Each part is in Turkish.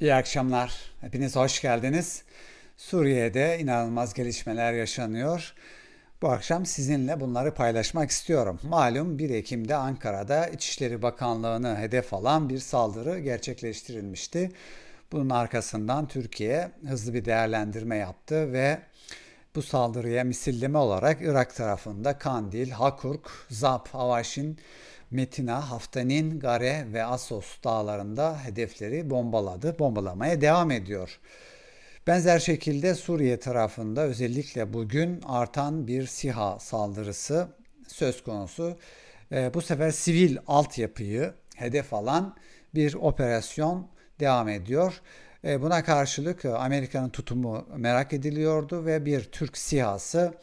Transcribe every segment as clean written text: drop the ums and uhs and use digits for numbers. İyi akşamlar. Hepiniz hoş geldiniz. Suriye'de inanılmaz gelişmeler yaşanıyor. Bu akşam sizinle bunları paylaşmak istiyorum. Malum 1 Ekim'de Ankara'da İçişleri Bakanlığı'nı hedef alan bir saldırı gerçekleştirilmişti. Bunun arkasından Türkiye hızlı bir değerlendirme yaptı ve bu saldırıya misilleme olarak Irak tarafında Kandil, Hakurk, Zab, Avaşin, Metina, Haftanin, Gare ve Asos dağlarında hedefleri bombaladı. Bombalamaya devam ediyor. Benzer şekilde Suriye tarafında özellikle bugün artan bir SİHA saldırısı söz konusu. Bu sefer sivil altyapıyı hedef alan bir operasyon devam ediyor. Buna karşılık Amerika'nın tutumu merak ediliyordu ve bir Türk SİHA'sı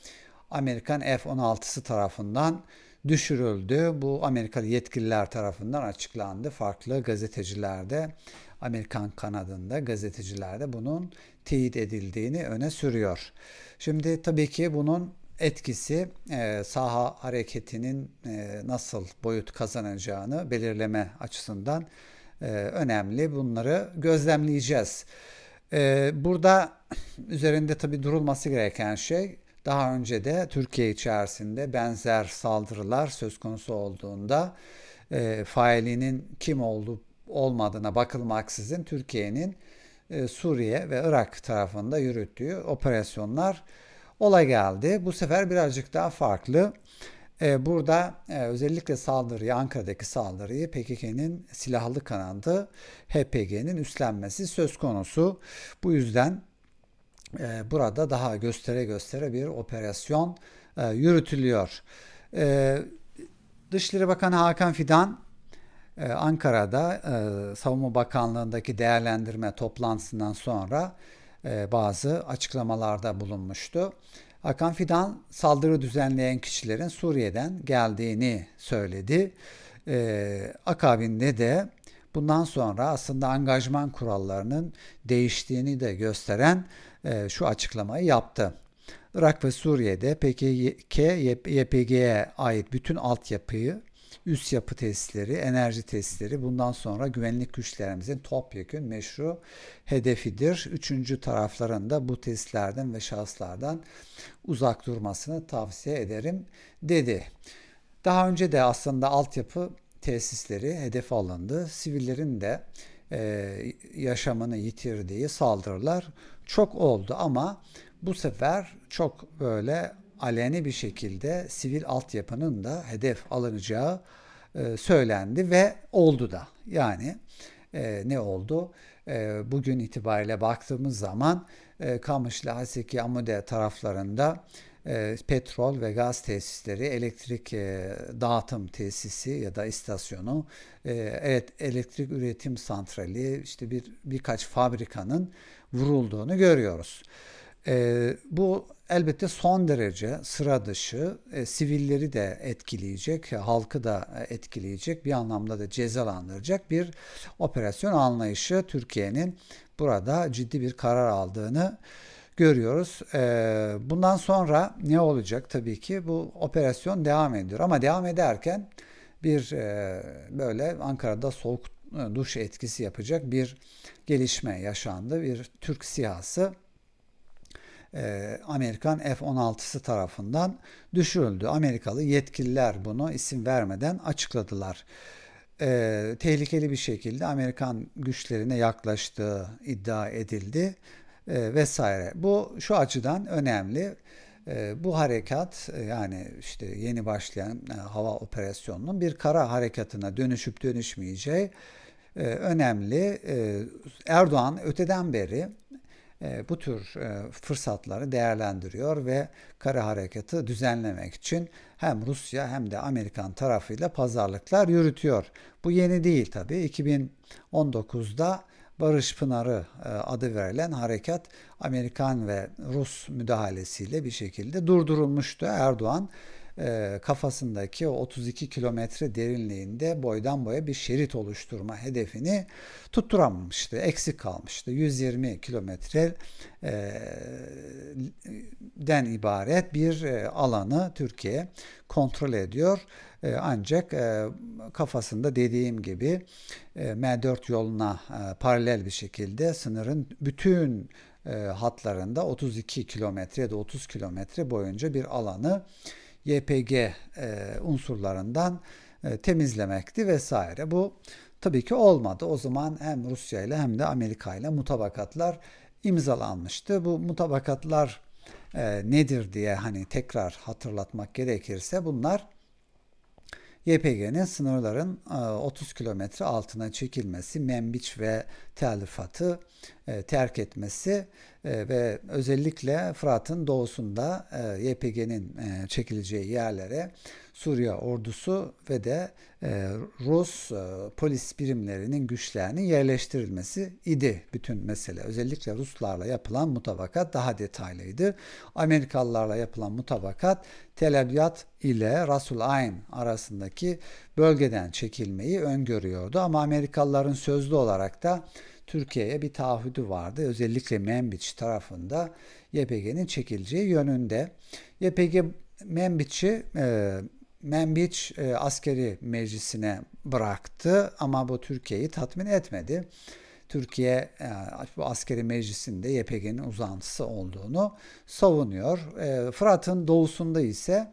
Amerikan F-16'sı tarafından düşürüldü. Bu Amerikalı yetkililer tarafından açıklandı. Farklı gazetecilerde, Amerikan kanadında gazetecilerde bunun teyit edildiğini öne sürüyor. Şimdi tabii ki bunun etkisi saha hareketinin nasıl boyut kazanacağını belirleme açısından önemli. Bunları gözlemleyeceğiz. Burada üzerinde tabii durulması gereken şey, daha önce de Türkiye içerisinde benzer saldırılar söz konusu olduğunda failinin kim olup olmadığına bakılmaksızın Türkiye'nin Suriye ve Irak tarafında yürüttüğü operasyonlar ola geldi. Bu sefer birazcık daha farklı. Burada özellikle saldırıyı, Ankara'daki saldırıyı PKK'nın silahlı kanadı YPG'nin üstlenmesi söz konusu. Bu yüzden burada daha göstere göstere bir operasyon yürütülüyor. Dışişleri Bakanı Hakan Fidan Ankara'da Savunma Bakanlığı'ndaki değerlendirme toplantısından sonra bazı açıklamalarda bulunmuştu. Hakan Fidan saldırı düzenleyen kişilerin Suriye'den geldiğini söyledi. Akabinde de bundan sonra aslında angajman kurallarının değiştiğini de gösteren şu açıklamayı yaptı. Irak ve Suriye'de PKK, YPG'ye ait bütün altyapıyı, üst yapı tesisleri, enerji tesisleri bundan sonra güvenlik güçlerimizin topyekün meşru hedefidir. Üçüncü tarafların da bu tesislerden ve şahıslardan uzak durmasını tavsiye ederim dedi. Daha önce de aslında altyapı tesisleri hedef alındı. Sivillerin de yaşamını yitirdiği saldırılar çok oldu ama bu sefer çok böyle aleni bir şekilde sivil altyapının da hedef alınacağı söylendi ve oldu da. Yani ne oldu? Bugün itibariyle baktığımız zaman Kamışlı, Haseki, Amude taraflarında petrol ve gaz tesisleri, elektrik dağıtım tesisi ya da istasyonu, elektrik üretim santrali, işte birkaç fabrikanın vurulduğunu görüyoruz. Bu elbette son derece sıra dışı, sivilleri de etkileyecek, halkı da etkileyecek, bir anlamda da cezalandıracak bir operasyon anlayışı Türkiye'nin burada ciddi bir karar aldığını görüyoruz. Bundan sonra ne olacak? Tabii ki bu operasyon devam ediyor ama devam ederken bir böyle Ankara'da soğuk duş etkisi yapacak bir gelişme yaşandı. Bir Türk SİHA'sı Amerikan F-16'sı tarafından düşürüldü. Amerikalı yetkililer bunu isim vermeden açıkladılar. Tehlikeli bir şekilde Amerikan güçlerine yaklaştığı iddia edildi vesaire. Bu şu açıdan önemli. Bu harekat, yani işte yeni başlayan hava operasyonunun bir kara harekatına dönüşüp dönüşmeyeceği önemli. Erdoğan öteden beri bu tür fırsatları değerlendiriyor ve kara harekatı düzenlemek için hem Rusya hem de Amerikan tarafıyla pazarlıklar yürütüyor. Bu yeni değil tabii. 2019'da Barış Pınarı adı verilen harekat Amerikan ve Rus müdahalesiyle bir şekilde durdurulmuştu. Erdoğan kafasındaki o 32 kilometre derinliğinde boydan boya bir şerit oluşturma hedefini tutturamamıştı. Eksik kalmıştı. 120 kilometreden ibaret bir alanı Türkiye kontrol ediyor. Ancak kafasında dediğim gibi M4 yoluna paralel bir şekilde sınırın bütün hatlarında 32 kilometre ya da 30 kilometre boyunca bir alanı YPG unsurlarından temizlemekti vesaire. Bu tabii ki olmadı. O zaman hem Rusya ile hem de Amerika ile mutabakatlar imzalanmıştı. Bu mutabakatlar nedir diye hani tekrar hatırlatmak gerekirse bunlar YPG'nin sınırların 30 kilometre altına çekilmesi, Menbiç ve Telifat'ı terk etmesi ve özellikle Fırat'ın doğusunda YPG'nin çekileceği yerlere Suriye ordusu ve de Rus polis birimlerinin güçlerinin yerleştirilmesi idi bütün mesele. Özellikle Ruslarla yapılan mutabakat daha detaylıydı. Amerikalılarla yapılan mutabakat Tel Abyad ile Rasul Ayn arasındaki bölgeden çekilmeyi öngörüyordu. Ama Amerikalıların sözlü olarak da Türkiye'ye bir taahhüdü vardı. Özellikle Menbiç tarafında YPG'nin çekileceği yönünde. YPG Menbiç askeri meclisine bıraktı ama bu Türkiye'yi tatmin etmedi. Türkiye bu askeri meclisinde YPG'nin uzantısı olduğunu savunuyor. Fırat'ın doğusunda ise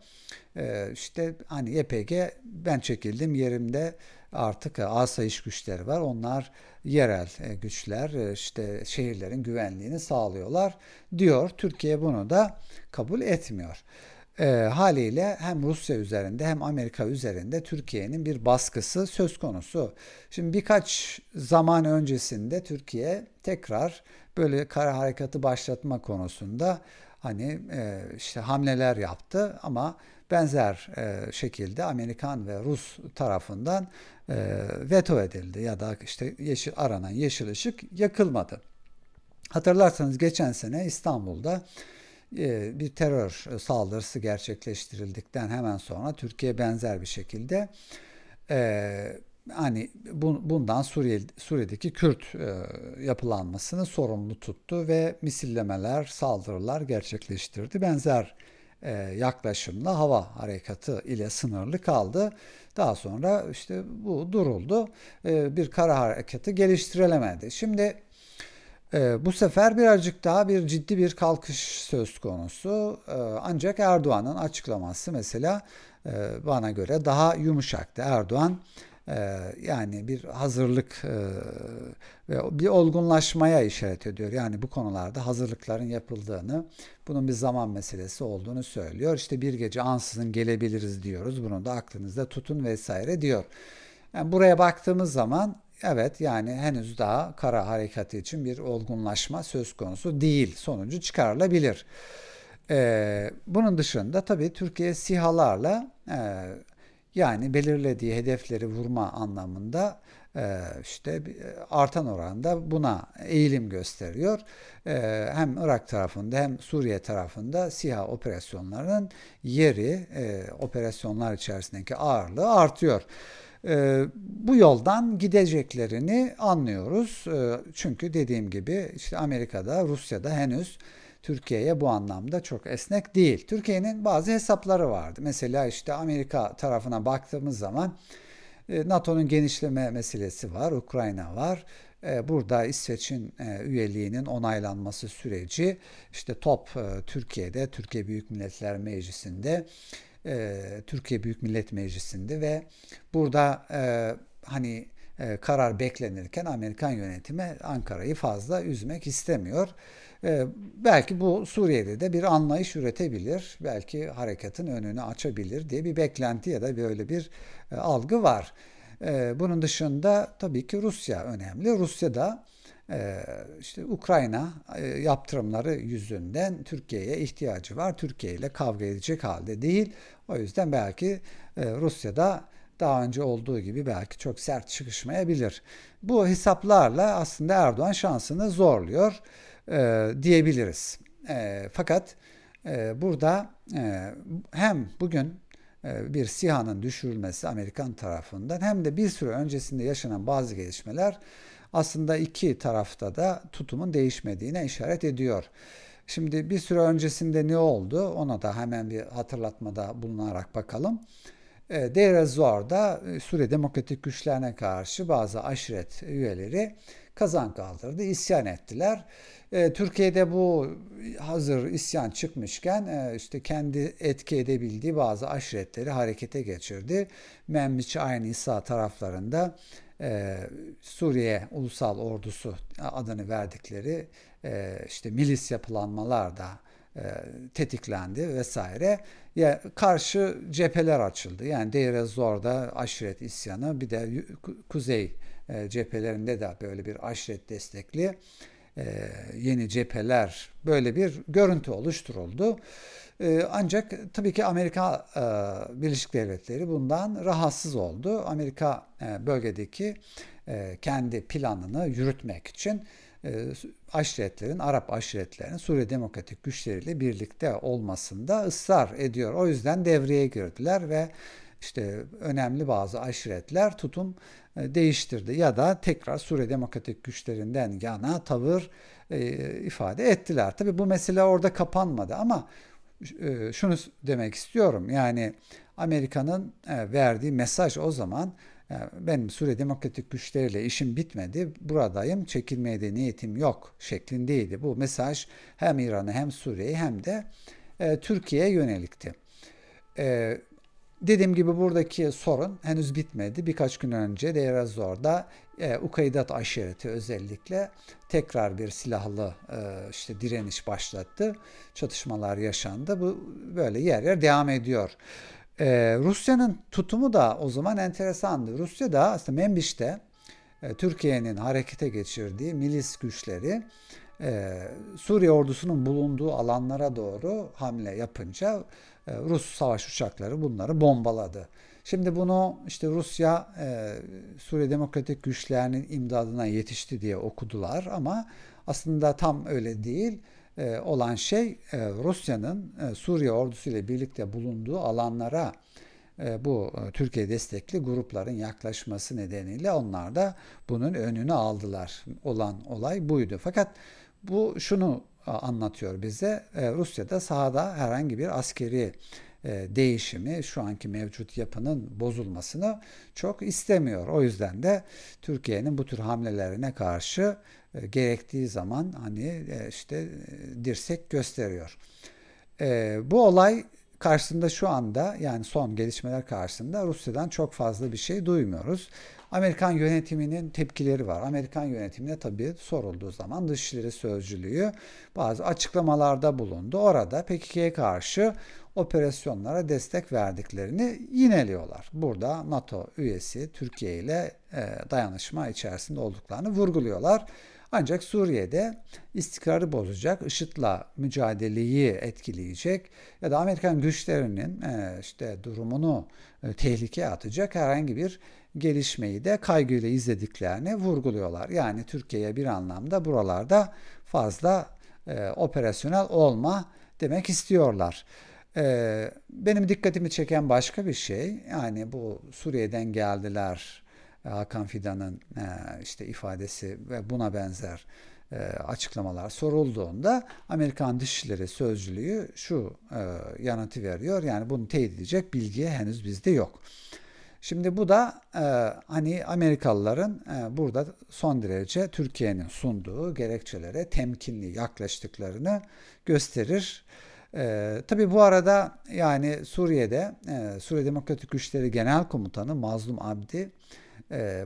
işte hani YPG ben çekildim yerimde artık asayiş güçleri var. Onlar yerel güçler işte şehirlerin güvenliğini sağlıyorlar diyor. Türkiye bunu da kabul etmiyor. Haliyle hem Rusya üzerinde hem Amerika üzerinde Türkiye'nin bir baskısı söz konusu. Şimdi birkaç zaman öncesinde Türkiye tekrar böyle kara harekatı başlatma konusunda hani işte hamleler yaptı ama benzer şekilde Amerikan ve Rus tarafından veto edildi ya da işte aranan yeşil ışık yakılmadı. Hatırlarsanız geçen sene İstanbul'da bir terör saldırısı gerçekleştirildikten hemen sonra Türkiye benzer bir şekilde hani bundan Suriye'deki Kürt yapılanmasını sorumlu tuttu ve misillemeler, saldırılar gerçekleştirdi. Benzer yaklaşımla hava harekatı ile sınırlı kaldı. Daha sonra işte bu duruldu. Bir kara harekatı geliştirilemedi. Şimdi bu sefer birazcık daha bir ciddi bir kalkış söz konusu. Ancak Erdoğan'ın açıklaması mesela bana göre daha yumuşaktı. Erdoğan yani bir hazırlık ve bir olgunlaşmaya işaret ediyor. Yani bu konularda hazırlıkların yapıldığını, bunun bir zaman meselesi olduğunu söylüyor. İşte bir gece ansızın gelebiliriz diyoruz. Bunu da aklınızda tutun vesaire diyor. Yani buraya baktığımız zaman evet yani henüz daha kara harekatı için bir olgunlaşma söz konusu değil. Sonucu çıkarılabilir. Bunun dışında tabii Türkiye SİHA'larla yani belirlediği hedefleri vurma anlamında işte artan oranda buna eğilim gösteriyor. Hem Irak tarafında hem Suriye tarafında SİHA operasyonlarının yeri, operasyonlar içerisindeki ağırlığı artıyor. Bu yoldan gideceklerini anlıyoruz. Çünkü dediğim gibi işte Amerika'da, Rusya'da henüz Türkiye'ye bu anlamda çok esnek değil. Türkiye'nin bazı hesapları vardı. Mesela işte Amerika tarafına baktığımız zaman NATO'nun genişleme meselesi var, Ukrayna var. Burada İsveç'in üyeliğinin onaylanması süreci, işte top Türkiye'de, Türkiye Büyük Milletler Meclisi'nde, Türkiye Büyük Millet Meclisi'nde ve burada hani karar beklenirken Amerikan yönetimi Ankara'yı fazla üzmek istemiyor. Belki bu Suriye'de de bir anlayış üretebilir, belki harekatın önünü açabilir diye bir beklenti ya da böyle bir algı var. Bunun dışında tabii ki Rusya önemli. Rusya'da işte Ukrayna yaptırımları yüzünden Türkiye'ye ihtiyacı var. Türkiye ile kavga edecek halde değil. O yüzden belki Rusya'da daha önce olduğu gibi belki çok sert çıkışmayabilir. Bu hesaplarla aslında Erdoğan şansını zorluyor diyebiliriz. Fakat burada hem bugün bir SİHA'nın düşürülmesi Amerikan tarafından hem de bir süre öncesinde yaşanan bazı gelişmeler aslında iki tarafta da tutumun değişmediğine işaret ediyor. Şimdi bir süre öncesinde ne oldu? Ona da hemen bir hatırlatmada bulunarak bakalım. Deir ez-Zor'da Suriye Demokratik Güçlerine karşı bazı aşiret üyeleri kazan kaldırdı, isyan ettiler. Türkiye'de bu hazır isyan çıkmışken işte kendi etki edebildiği bazı aşiretleri harekete geçirdi. Mem-i-Chi-Ain-İsa taraflarında Suriye Ulusal Ordusu adını verdikleri işte milis yapılanmalar da tetiklendi vesaire. Ya karşı cepheler açıldı. Yani Deir ez-Zor'da aşiret isyanı, bir de kuzey cephelerinde de böyle bir aşiret destekli yeni cepheler, böyle bir görüntü oluşturuldu. Ancak tabii ki Amerika Birleşik Devletleri bundan rahatsız oldu. Amerika bölgedeki kendi planını yürütmek için aşiretlerin, Arap aşiretlerinin Suriye Demokratik Güçleriyle birlikte olmasında ısrar ediyor. O yüzden devreye girdiler ve işte önemli bazı aşiretler tutum değiştirdi ya da tekrar Suriye Demokratik Güçlerinden yana tavır ifade ettiler. Tabii bu mesele orada kapanmadı ama şunu demek istiyorum. Yani Amerika'nın verdiği mesaj o zaman, benim Suriye Demokratik Güçleriyle işim bitmedi, buradayım, çekilmeye de niyetim yok şeklindeydi. Bu mesaj hem İran'a hem Suriye'ye hem de Türkiye'ye yönelikti. Dediğim gibi buradaki sorun henüz bitmedi. Birkaç gün önce Deir ez-Zor'da Ukaydat aşireti özellikle tekrar bir silahlı işte direniş başlattı. Çatışmalar yaşandı. Bu böyle yer yer devam ediyor. Rusya'nın tutumu da o zaman enteresandı. Rusya da aslında Menbiç'te Türkiye'nin harekete geçirdiği milis güçleri Suriye ordusunun bulunduğu alanlara doğru hamle yapınca Rus savaş uçakları bunları bombaladı. Şimdi bunu işte Rusya Suriye Demokratik Güçlerinin imdadına yetişti diye okudular ama aslında tam öyle değil. Olan şey Rusya'nın Suriye ordusuyla birlikte bulunduğu alanlara bu Türkiye destekli grupların yaklaşması nedeniyle onlar da bunun önünü aldılar. Olan olay buydu. Fakat bu şunu anlatıyor bize. Rusya'da sahada herhangi bir askeri değişimi, şu anki mevcut yapının bozulmasını çok istemiyor. O yüzden de Türkiye'nin bu tür hamlelerine karşı gerektiği zaman hani işte dirsek gösteriyor. Bu olay karşısında şu anda, yani son gelişmeler karşısında Rusya'dan çok fazla bir şey duymuyoruz. Amerikan yönetiminin tepkileri var. Amerikan yönetimine tabii sorulduğu zaman Dışişleri Sözcülüğü bazı açıklamalarda bulundu. Orada PKK'ya karşı operasyonlara destek verdiklerini yineliyorlar. Burada NATO üyesi Türkiye ile dayanışma içerisinde olduklarını vurguluyorlar. Ancak Suriye'de istikrarı bozacak, IŞİD'le mücadeleyi etkileyecek ya da Amerikan güçlerinin işte durumunu tehlikeye atacak herhangi bir gelişmeyi de kaygıyla izlediklerini vurguluyorlar. Yani Türkiye'ye bir anlamda buralarda fazla operasyonel olma demek istiyorlar. Benim dikkatimi çeken başka bir şey, yani bu Suriye'den geldiler, Hakan Fidan'ın işte ifadesi ve buna benzer açıklamalar sorulduğunda Amerikan Dışişleri Sözcülüğü şu yanıtı veriyor. Yani bunu teyit edecek bilgi henüz bizde yok. Şimdi bu da hani Amerikalıların burada son derece Türkiye'nin sunduğu gerekçelere temkinli yaklaştıklarını gösterir. Tabii bu arada yani Suriye'de Suriye Demokratik Güçleri Genel Komutanı Mazlum Abdi,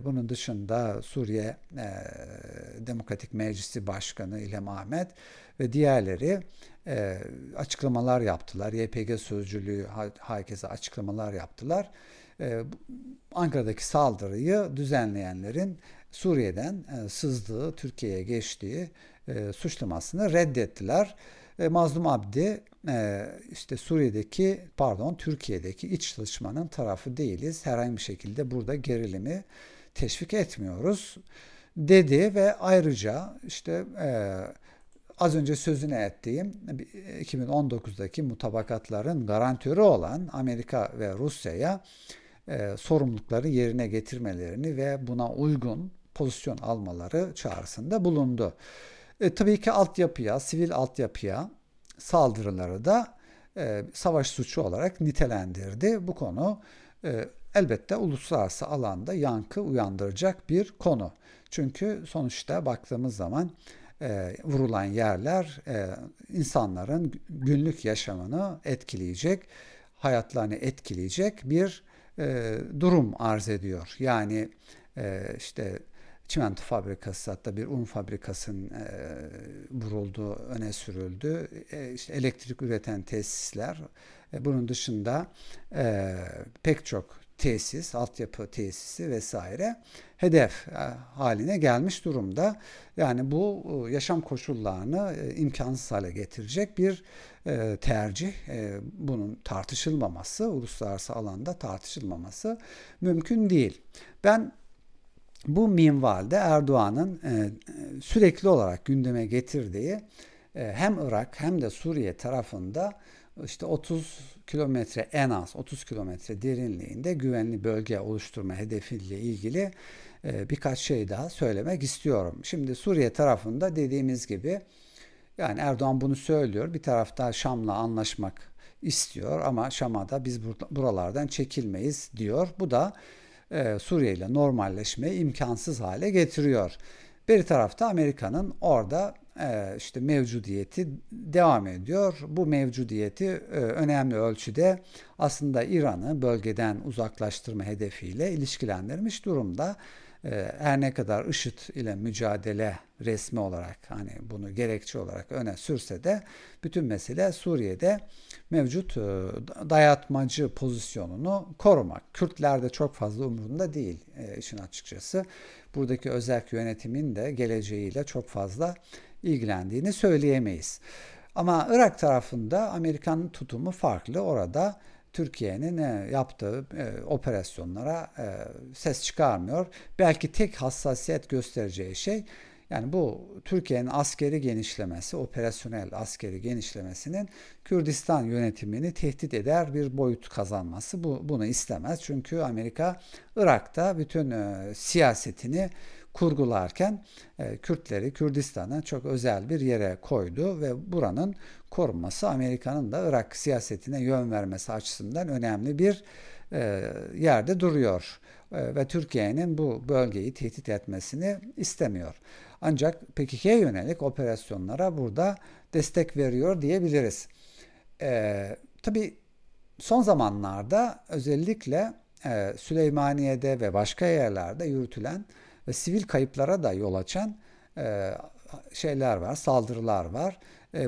bunun dışında Suriye Demokratik Meclisi Başkanı İlham Ahmet ve diğerleri açıklamalar yaptılar. YPG Sözcülüğü herkese açıklamalar yaptılar. Ankara'daki saldırıyı düzenleyenlerin Suriye'den sızdığı, Türkiye'ye geçtiği suçlamasını reddettiler. Mazlum Abdi işte Türkiye'deki iç çatışmanın tarafı değiliz. Herhangi bir şekilde burada gerilimi teşvik etmiyoruz dedi ve ayrıca işte az önce sözüne ettiğim 2019'daki mutabakatların garantörü olan Amerika ve Rusya'ya sorumlulukları yerine getirmelerini ve buna uygun pozisyon almaları çağrısında bulundu. Tabii ki altyapıya, sivil altyapıya saldırıları da savaş suçu olarak nitelendirdi. Bu konu elbette uluslararası alanda yankı uyandıracak bir konu. Çünkü sonuçta baktığımız zaman vurulan yerler insanların günlük yaşamını etkileyecek, hayatlarını etkileyecek bir durum arz ediyor. Yani işte çimento fabrikası, hatta bir un fabrikasının vurulduğu öne sürüldü. İşte elektrik üreten tesisler, bunun dışında pek çok tesis, altyapı tesisi vesaire hedef haline gelmiş durumda. Yani bu yaşam koşullarını imkansız hale getirecek bir tercih. Bunun tartışılmaması, uluslararası alanda tartışılmaması mümkün değil. Ben bu minvalde Erdoğan'ın sürekli olarak gündeme getirdiği hem Irak hem de Suriye tarafında işte 30 kilometre, en az 30 kilometre derinliğinde güvenli bölge oluşturma hedefiyle ilgili birkaç şey daha söylemek istiyorum. Şimdi Suriye tarafında dediğimiz gibi, yani Erdoğan bunu söylüyor. Bir tarafta Şam'la anlaşmak istiyor ama Şam'a da biz buralardan çekilmeyiz diyor. Bu da Suriye ile normalleşmeyi imkansız hale getiriyor. Bir tarafta Amerika'nın orada işte mevcudiyeti devam ediyor. Bu mevcudiyeti önemli ölçüde aslında İran'ı bölgeden uzaklaştırma hedefiyle ilişkilendirmiş durumda. Her ne kadar IŞİD ile mücadele resmi olarak, hani bunu gerekçe olarak öne sürse de, bütün mesele Suriye'de mevcut dayatmacı pozisyonunu korumak. Kürtler de çok fazla umurunda değil işin açıkçası. Buradaki özerk yönetimin de geleceğiyle çok fazla ilgilendiğini söyleyemeyiz. Ama Irak tarafında Amerikan tutumu farklı. Orada Türkiye'nin yaptığı operasyonlara ses çıkarmıyor. Belki tek hassasiyet göstereceği şey, yani bu Türkiye'nin askeri genişlemesi, operasyonel askeri genişlemesinin Kürdistan yönetimini tehdit eder bir boyut kazanması. Bunu istemez. Çünkü Amerika Irak'ta bütün siyasetini kurgularken Kürtleri, Kürdistan'ı çok özel bir yere koydu ve buranın korunması Amerika'nın da Irak siyasetine yön vermesi açısından önemli bir yerde duruyor. Ve Türkiye'nin bu bölgeyi tehdit etmesini istemiyor. Ancak PKK'ye yönelik operasyonlara burada destek veriyor diyebiliriz. Tabii son zamanlarda özellikle Süleymaniye'de ve başka yerlerde yürütülen ve sivil kayıplara da yol açan şeyler var, saldırılar var.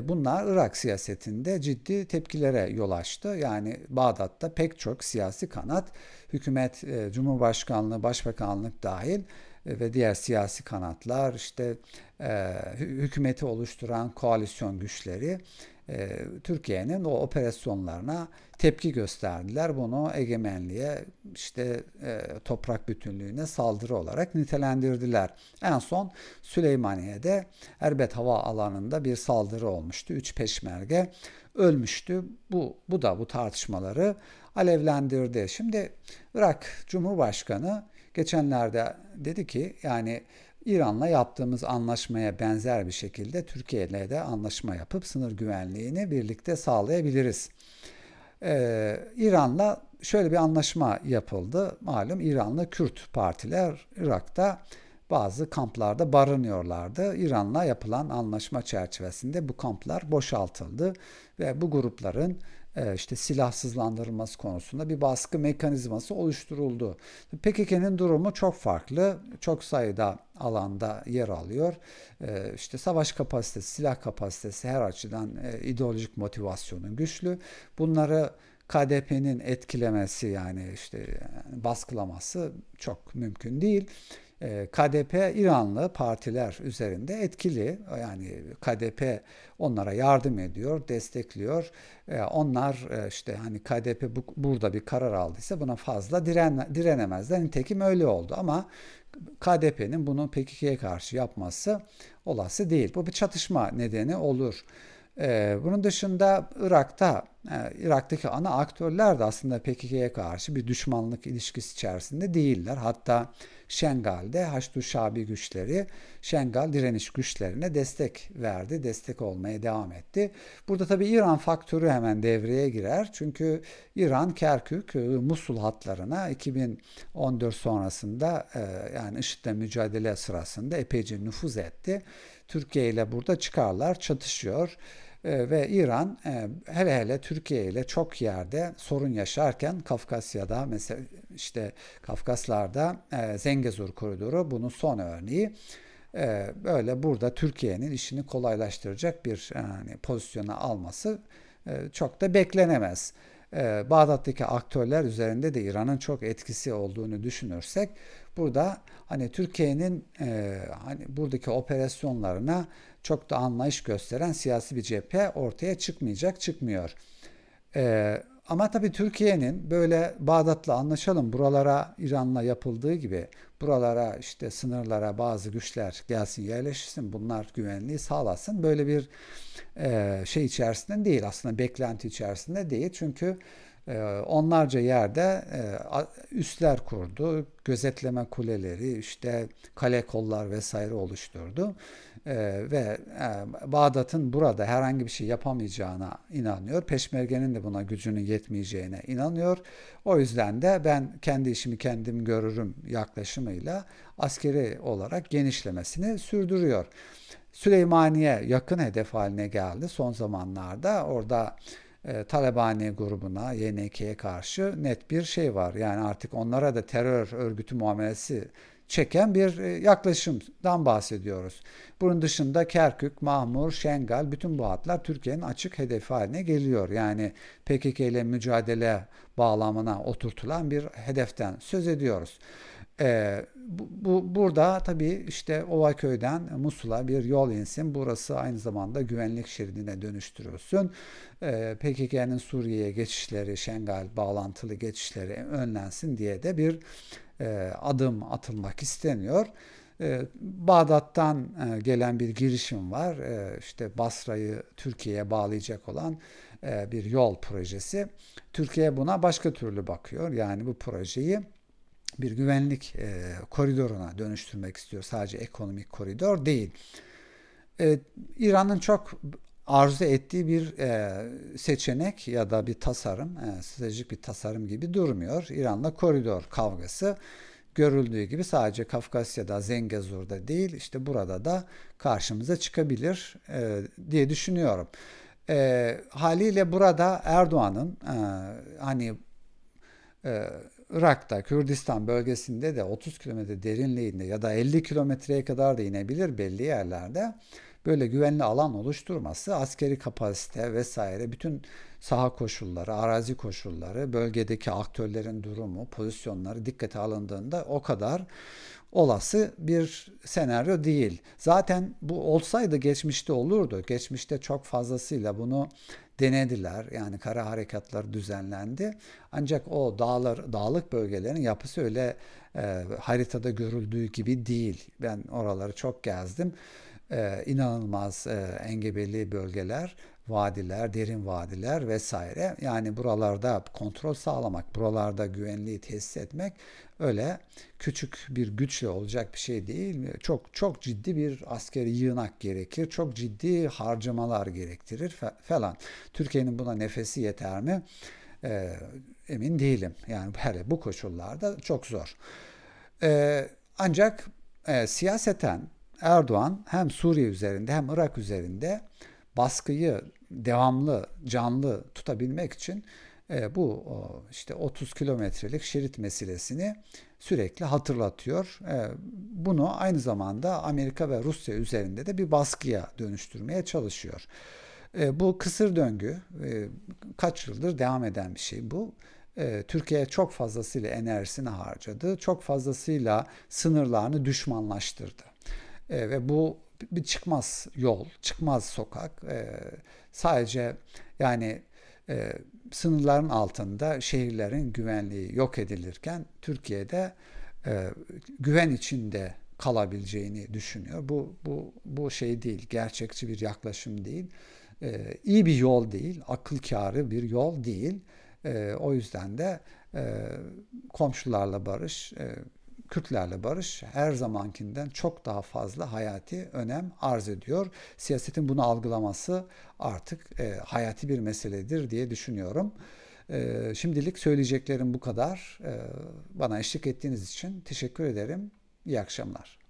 Bunlar Irak siyasetinde ciddi tepkilere yol açtı. Yani Bağdat'ta pek çok siyasi kanat, hükümet, Cumhurbaşkanlığı, Başbakanlık dahil ve diğer siyasi kanatlar, işte hükümeti oluşturan koalisyon güçleri Türkiye'nin o operasyonlarına tepki gösterdiler. Bunu egemenliğe, işte toprak bütünlüğüne saldırı olarak nitelendirdiler. En son Süleymaniye'de Erbet Hava Alanı'nda bir saldırı olmuştu. 3 peşmerge ölmüştü. Bu da bu tartışmaları alevlendirdi. Şimdi Irak Cumhurbaşkanı geçenlerde dedi ki, yani İran'la yaptığımız anlaşmaya benzer bir şekilde Türkiye'yle de anlaşma yapıp sınır güvenliğini birlikte sağlayabiliriz. İran'la şöyle bir anlaşma yapıldı. Malum İran'la Kürt partiler Irak'ta bazı kamplarda barınıyorlardı. İran'la yapılan anlaşma çerçevesinde bu kamplar boşaltıldı ve bu grupların işte silahsızlandırılması konusunda bir baskı mekanizması oluşturuldu. PKK'nın durumu çok farklı. Çok sayıda alanda yer alıyor. İşte savaş kapasitesi, silah kapasitesi her açıdan ideolojik motivasyonu güçlü. Bunları KDP'nin etkilemesi, yani işte baskılaması çok mümkün değil. KDP İranlı partiler üzerinde etkili. Yani KDP onlara yardım ediyor, destekliyor. Onlar işte hani KDP burada bir karar aldıysa buna fazla direnemezler. Nitekim öyle oldu ama KDP'nin bunu PKK'ya karşı yapması olası değil. Bu bir çatışma nedeni olur. Bunun dışında Irak'taki ana aktörler de aslında PKK'ya karşı bir düşmanlık ilişkisi içerisinde değiller. Hatta Şengal'de Haçlı Şabi güçleri, Şengal direniş güçlerine destek verdi, destek olmaya devam etti. Burada tabii İran faktörü hemen devreye girer. Çünkü İran, Kerkük, Musul hatlarına 2014 sonrasında yani IŞİD'le mücadele sırasında epeyce nüfuz etti. Türkiye ile burada çıkarlar çatışıyor. Ve İran hele Türkiye ile çok yerde sorun yaşarken Kafkasya'da mesela işte Kafkaslar'da Zengezur koridoru bunun son örneği. Böyle burada Türkiye'nin işini kolaylaştıracak bir yani pozisyona alması çok da beklenemez. Bağdat'taki aktörler üzerinde de İran'ın çok etkisi olduğunu düşünürsek burada hani Türkiye'nin hani buradaki operasyonlarına çok da anlayış gösteren siyasi bir cephe ortaya çıkmıyor. Ama tabii Türkiye'nin böyle Bağdat'la anlaşalım, buralara İran'la yapıldığı gibi buralara işte sınırlara bazı güçler gelsin yerleşsin, bunlar güvenliği sağlasın. Böyle bir şey içerisinde değil, aslında beklenti içerisinde değil. Çünkü onlarca yerde üsler kurdu, gözetleme kuleleri, işte kale kollar vesaire oluşturdu ve Bağdat'ın burada herhangi bir şey yapamayacağına inanıyor. Peşmergenin de buna gücünün yetmeyeceğine inanıyor. O yüzden de ben kendi işimi kendim görürüm yaklaşımıyla askeri olarak genişlemesini sürdürüyor. Süleymaniye yakın hedef haline geldi son zamanlarda. Orada Talebani grubuna, YNK'ye karşı net bir şey var. Yani artık onlara da terör örgütü muamelesi çeken bir yaklaşımdan bahsediyoruz. Bunun dışında Kerkük, Mahmur, Şengal, bütün bu hatlar Türkiye'nin açık hedefi haline geliyor. Yani PKK ile mücadele bağlamına oturtulan bir hedeften söz ediyoruz. Burada tabii işte Ovaköy'den Musul'a bir yol insin. Burası aynı zamanda güvenlik şeridine dönüştürülsün. PKK'nın Suriye'ye geçişleri, Şengal bağlantılı geçişleri önlensin diye de bir adım atılmak isteniyor. Bağdat'tan gelen bir girişim var. İşte Basra'yı Türkiye'ye bağlayacak olan bir yol projesi. Türkiye buna başka türlü bakıyor. Yani bu projeyi bir güvenlik koridoruna dönüştürmek istiyor. Sadece ekonomik koridor değil. İran'ın çok arzu ettiği bir seçenek ya da bir tasarım, stratejik bir tasarım gibi durmuyor. İran'la koridor kavgası görüldüğü gibi sadece Kafkasya'da, Zengezur'da değil, işte burada da karşımıza çıkabilir diye düşünüyorum. Haliyle burada Erdoğan'ın hani Irak'ta, Kürdistan bölgesinde de 30 kilometre derinliğinde ya da 50 kilometreye kadar da inebilir belli yerlerde böyle güvenli alan oluşturması, askeri kapasite vesaire, bütün saha koşulları, arazi koşulları, bölgedeki aktörlerin durumu, pozisyonları dikkate alındığında o kadar olası bir senaryo değil. Zaten bu olsaydı geçmişte olurdu. Geçmişte çok fazlasıyla bunu denediler. Yani kara harekatları düzenlendi. Ancak o dağlık bölgelerin yapısı öyle haritada görüldüğü gibi değil. Ben oraları çok gezdim. İnanılmaz engebeli bölgeler, vadiler, derin vadiler vesaire. Yani buralarda kontrol sağlamak, buralarda güvenliği tesis etmek öyle küçük bir güçle olacak bir şey değil. Çok çok ciddi bir askeri yığınak gerekir. Çok ciddi harcamalar gerektirir falan. Türkiye'nin buna nefesi yeter mi? Emin değilim. Yani hele bu koşullarda çok zor. Ancak siyaseten Erdoğan hem Suriye üzerinde hem Irak üzerinde baskıyı devamlı, canlı tutabilmek için bu işte 30 kilometrelik şerit meselesini sürekli hatırlatıyor. Bunu aynı zamanda Amerika ve Rusya üzerinde de bir baskıya dönüştürmeye çalışıyor. Bu kısır döngü, kaç yıldır devam eden bir şey bu. Türkiye çok fazlasıyla enerjisini harcadı. Çok fazlasıyla sınırlarını düşmanlaştırdı. Ve bu bir çıkmaz yol, çıkmaz sokak. Sadece yani sınırların altında şehirlerin güvenliği yok edilirken Türkiye'de güven içinde kalabileceğini düşünüyor. Bu şey değil, gerçekçi bir yaklaşım değil. İyi bir yol değil, akıl kârı bir yol değil. O yüzden de komşularla barış, Kürtlerle barış her zamankinden çok daha fazla hayati önem arz ediyor. Siyasetin bunu algılaması artık hayati bir meseledir diye düşünüyorum. Şimdilik söyleyeceklerim bu kadar. Bana eşlik ettiğiniz için teşekkür ederim. İyi akşamlar.